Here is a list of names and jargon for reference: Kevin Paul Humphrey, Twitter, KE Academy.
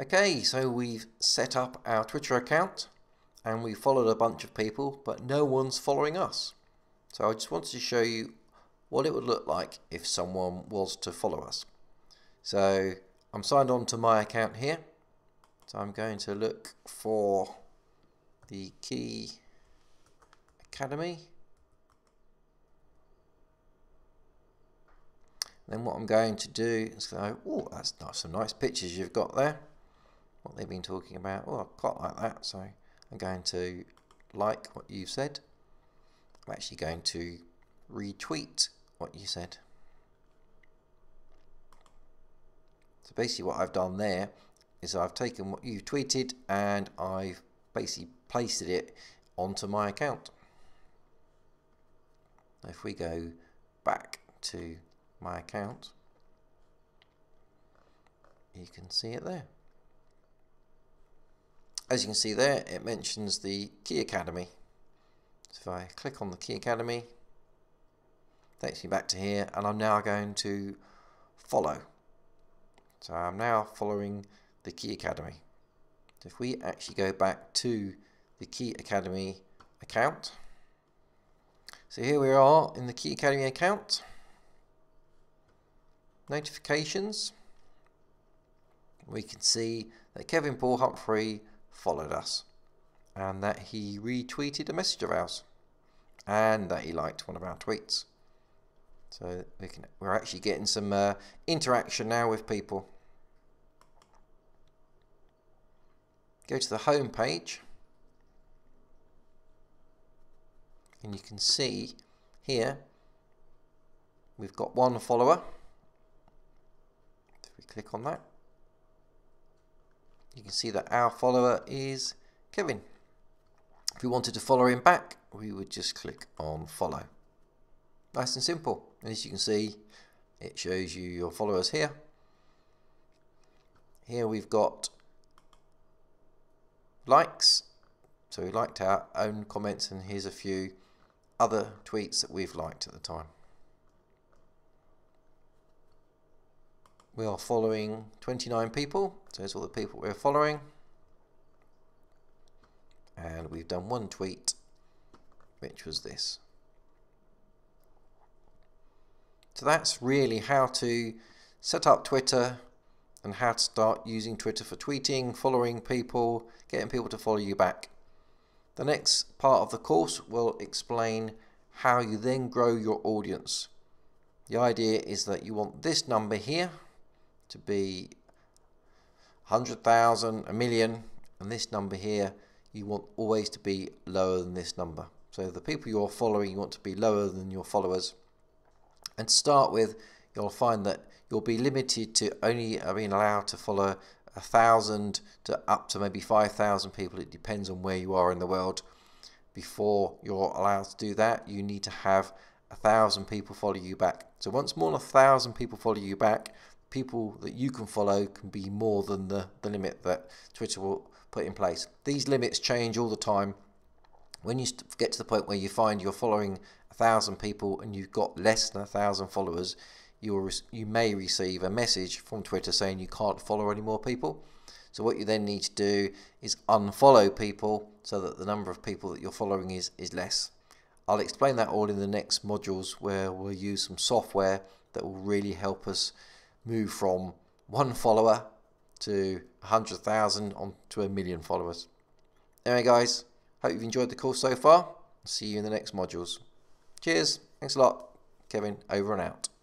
Okay, so we've set up our Twitter account and we followed a bunch of people, but no one's following us. So I just wanted to show you what it would look like if someone was to follow us. So I'm signed on to my account here. So I'm going to look for the KE Academy. Then what I'm going to do is go, oh, that's nice, some nice pictures you've got there. What they've been talking about. Oh, I quite like that. So I'm going to like what you've said. I'm actually going to retweet what you said. So basically what I've done there is I've taken what you've tweeted and I've basically pasted it onto my account. If we go back to my account, you can see it there. As you can see there, it mentions the KE Academy. So if I click on the KE Academy, it takes me back to here, and I'm now going to follow. So I'm now following the KE Academy. So if we actually go back to the KE Academy account, so here we are in the KE Academy account. Notifications, we can see that Kevin Paul Humphrey followed us and that he retweeted a message of ours and that he liked one of our tweets. So we're actually getting some interaction now with people. Go to the home page and you can see here we've got one follower. Click on that. You can see that our follower is Kevin. If we wanted to follow him back, we would just click on follow. Nice and simple. And as you can see, it shows you your followers here. Here we've got likes. So we liked our own comments, and here's a few other tweets that we've liked at the time. We are following 29 people, so there's all the people we're following. And we've done one tweet, which was this. So that's really how to set up Twitter and how to start using Twitter for tweeting, following people, getting people to follow you back. The next part of the course will explain how you then grow your audience. The idea is that you want this number here to be 100,000, a million, and this number here you want always to be lower than this number. So the people you're following, you want to be lower than your followers. And to start with, you'll find that you'll be limited to only being allowed to follow 1,000 to up to maybe 5,000 people. It depends on where you are in the world. Before you're allowed to do that, you need to have 1,000 people follow you back. So once more than 1,000 people follow you back, people that you can follow can be more than the limit that Twitter will put in place. These limits change all the time. When you get to the point where you find you're following 1,000 people and you've got less than 1,000 followers, you may receive a message from Twitter saying you can't follow any more people. So what you then need to do is unfollow people so that the number of people that you're following is less. I'll explain that all in the next modules, where we'll use some software that will really help us move from one follower to 100,000 on to a million followers. Anyway guys, hope you've enjoyed the course so far. See you in the next modules. Cheers, thanks a lot. Kevin, over and out.